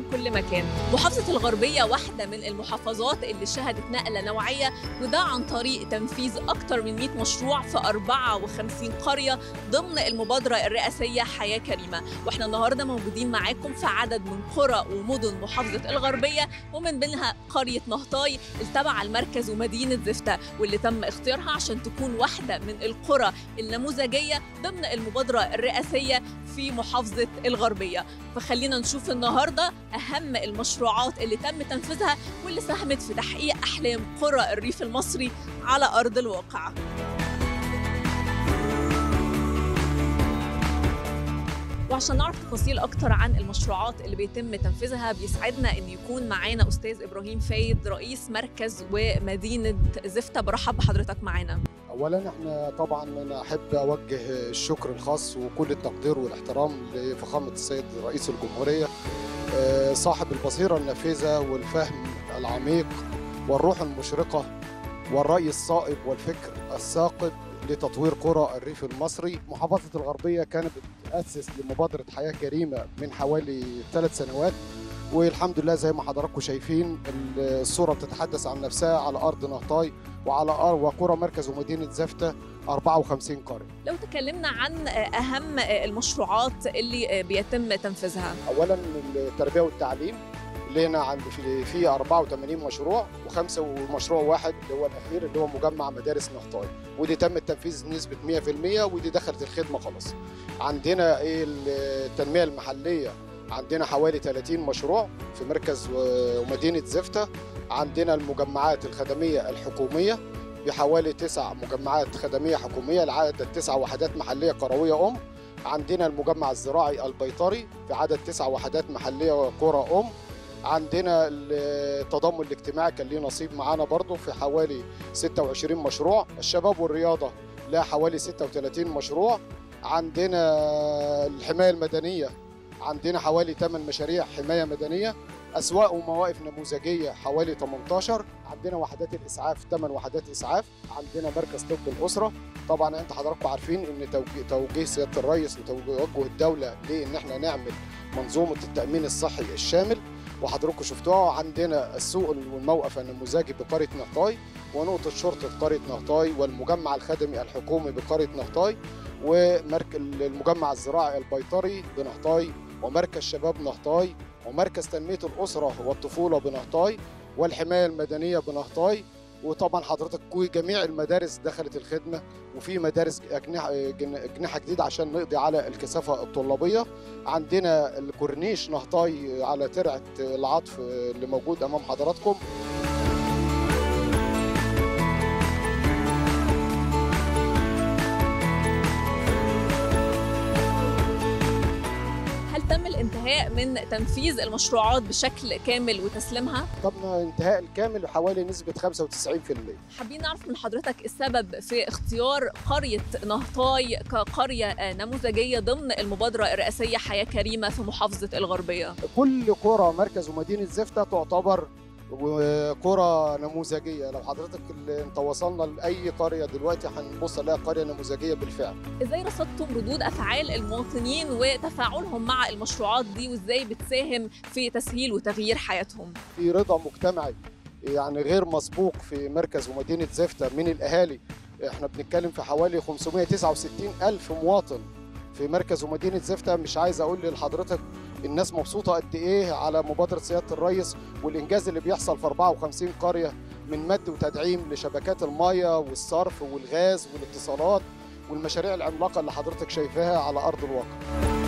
من كل مكان. محافظة الغربية واحدة من المحافظات اللي شهدت نقلة نوعية، وده عن طريق تنفيذ أكتر من 100 مشروع في 54 قرية ضمن المبادرة الرئاسية حياة كريمة. واحنا النهاردة موجودين معاكم في عدد من قرى ومدن محافظة الغربية، ومن بينها قرية نهطاي التابعة المركز ومدينة زفتى، واللي تم اختيارها عشان تكون واحدة من القرى النموذجية ضمن المبادرة الرئاسية في محافظة الغربية. فخلينا نشوف النهاردة أهم المشروعات اللي تم تنفيذها واللي ساهمت في تحقيق أحلام قرى الريف المصري على أرض الواقع. وعشان نعرف تفاصيل اكتر عن المشروعات اللي بيتم تنفيذها بيسعدنا ان يكون معانا استاذ ابراهيم فايد، رئيس مركز ومدينه زفتى. برحب بحضرتك معانا. اولا احنا طبعا انا احب اوجه الشكر الخاص وكل التقدير والاحترام لفخامه السيد رئيس الجمهوريه، صاحب البصيره النافذه والفهم العميق والروح المشرقه والراي الصائب والفكر الثاقب لتطوير قرى الريف المصري. محافظة الغربية كانت بتتأسس لمبادرة حياة كريمة من حوالي 3 سنوات، والحمد لله زي ما حضراتكم شايفين الصورة بتتحدث عن نفسها على أرض نهطاي وعلى أرض وقرى مركز ومدينة زفتى 54 قرية. لو تكلمنا عن أهم المشروعات اللي بيتم تنفيذها. أولاً التربية والتعليم، لينا عند في 84 مشروع ومشروع واحد اللي هو الاخير اللي هو مجمع مدارس نهطاي، ودي تم التنفيذ نسبه 100%، ودي دخلت الخدمه خلاص. عندنا التنميه المحليه، عندنا حوالي 30 مشروع في مركز ومدينه زفتى. عندنا المجمعات الخدميه الحكوميه بحوالي 9 مجمعات خدميه حكوميه، العدد 9 وحدات محليه قرويه ام. عندنا المجمع الزراعي البيطري في عدد 9 وحدات محليه وقرى ام. عندنا التضامن الاجتماعي كان ليه نصيب معانا برضه في حوالي 26 مشروع. الشباب والرياضه لها حوالي 36 مشروع. عندنا الحمايه المدنيه، عندنا حوالي 8 مشاريع حمايه مدنيه. اسواق ومواقف نموذجيه حوالي 18. عندنا وحدات الاسعاف 8 وحدات اسعاف. عندنا مركز طب الاسره، طبعا انت حضراتكم عارفين ان توجيه سياده الرئيس وتوجه الدوله لان احنا نعمل منظومه التامين الصحي الشامل وحضراتكم شفتوها. عندنا السوق والموقف النموذجي بقرية نهطاي، ونقطة شرطة قرية نهطاي، والمجمع الخدمي الحكومي بقرية نهطاي، والمجمع الزراعي البيطري بنهطاي، ومركز شباب نهطاي، ومركز تنمية الأسرة والطفولة بنهطاي، والحماية المدنية بنهطاي. وطبعا حضرتك جميع المدارس دخلت الخدمه، وفي مدارس اجنحه جديده عشان نقضي على الكثافه الطلابيه. عندنا الكورنيش نهطاي على ترعه العطف اللي موجود امام حضراتكم. من تنفيذ المشروعات بشكل كامل وتسليمها؟ طبعا انتهاء الكامل حوالي نسبة 95%. حابين نعرف من حضرتك السبب في اختيار قرية نهطاي كقرية نموذجية ضمن المبادرة الرئاسية حياة كريمة في محافظة الغربية. كل قرى مركز ومدينة زفتى تعتبر قرى نموذجيه. لو حضرتك انت وصلنا لاي قريه دلوقتي هنبص نلاقي قريه نموذجيه بالفعل. ازاي رصدتم ردود افعال المواطنين وتفاعلهم مع المشروعات دي، وازاي بتساهم في تسهيل وتغيير حياتهم؟ في رضا مجتمعي يعني غير مسبوق في مركز ومدينه زفتى من الاهالي. احنا بنتكلم في حوالي 569 الف مواطن في مركز ومدينه زفتى. مش عايز اقول لحضرتك الناس مبسوطه قد ايه على مبادره سياده الريس والانجاز اللي بيحصل في 54 قريه من مد وتدعيم لشبكات الميه والصرف والغاز والاتصالات والمشاريع العملاقه اللي حضرتك شايفاها على ارض الواقع.